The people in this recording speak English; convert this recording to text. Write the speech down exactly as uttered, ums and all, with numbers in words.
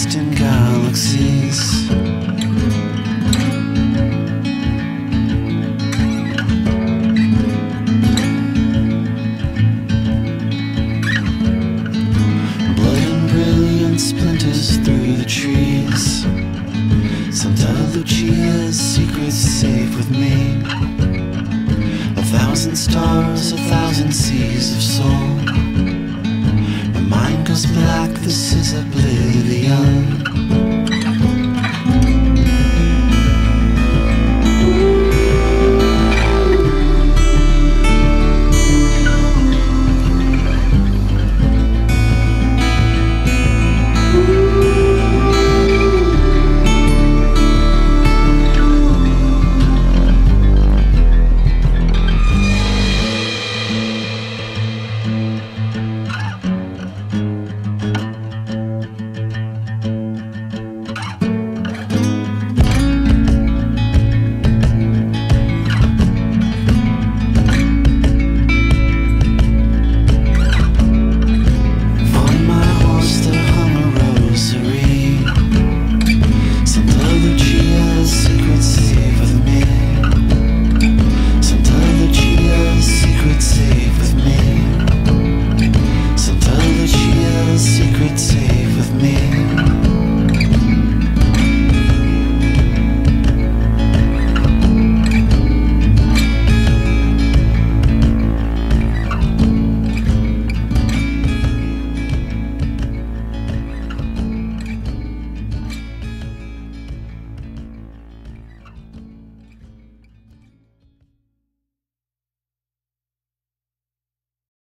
distant galaxies. Blood and brilliant splinters through the trees. Santa Lucia's secret's safe with me. A thousand stars, a thousand seas of soul. Mine goes black, this is a blip.